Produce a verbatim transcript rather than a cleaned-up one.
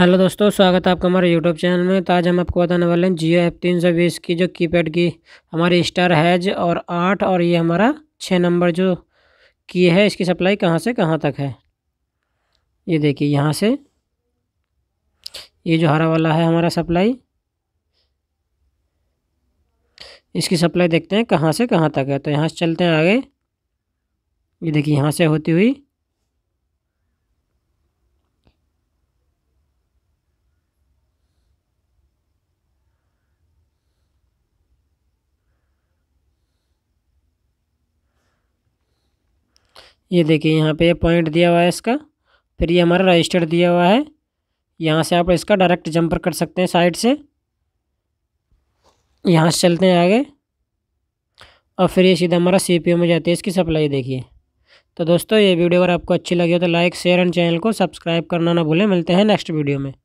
Hello दोस्तों, स्वागत है आपका हमारे यूट्यूब चैनल में। तो आज हम आपको बताने वाले हैं जियो एफ तीन सौ बीस की जो कीपैड की हमारी स्टार हैज और आठ और ये हमारा छः नंबर जो की है, इसकी सप्लाई कहां से कहां तक है। ये देखिए, यहां से ये जो हरा वाला है हमारा सप्लाई, इसकी सप्लाई देखते हैं कहां से कहां तक है। तो यहाँ से चलते हैं आगे। ये देखिए, यहाँ से होती हुई ये देखिए, यहाँ पे ये पॉइंट दिया हुआ है इसका, फिर ये हमारा रजिस्टर दिया हुआ है। यहाँ से आप इसका डायरेक्ट जंपर कर सकते हैं साइड से। यहाँ से चलते हैं आगे और फिर ये सीधा हमारा सीपीयू में जाती है इसकी सप्लाई। देखिए, तो दोस्तों ये वीडियो अगर आपको अच्छी लगी हो तो लाइक शेयर एंड चैनल को सब्सक्राइब करना ना भूलें। मिलते हैं नेक्स्ट वीडियो में।